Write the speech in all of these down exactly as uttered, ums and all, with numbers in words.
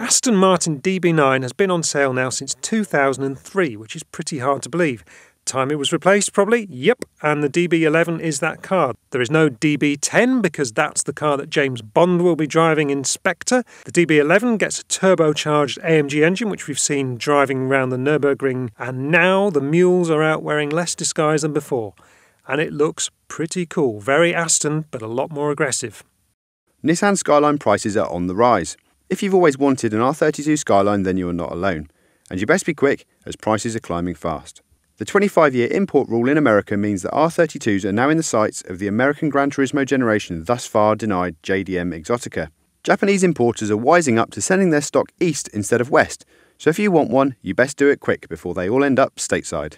Aston Martin D B nine has been on sale now since two thousand three, which is pretty hard to believe. Time it was replaced, probably? Yep, and the D B eleven is that car. There is no D B ten because that's the car that James Bond will be driving in Spectre. The D B eleven gets a turbocharged A M G engine, which we've seen driving around the Nürburgring, and now the mules are out wearing less disguise than before. And it looks pretty cool. Very Aston, but a lot more aggressive. Nissan Skyline prices are on the rise. If you've always wanted an R thirty-two Skyline, then you are not alone. And you best be quick, as prices are climbing fast. The twenty-five year import rule in America means that R thirty-twos are now in the sights of the American Gran Turismo generation thus far denied J D M Exotica. Japanese importers are wising up to sending their stock east instead of west, so if you want one, you best do it quick before they all end up stateside.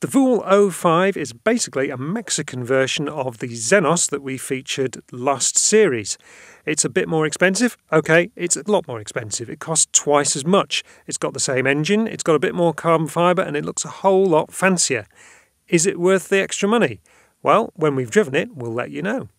The Vuhl oh five is basically a Mexican version of the Zenos that we featured last series. It's a bit more expensive. Okay, it's a lot more expensive. It costs twice as much. It's got the same engine, it's got a bit more carbon fibre, and it looks a whole lot fancier. Is it worth the extra money? Well, when we've driven it, we'll let you know.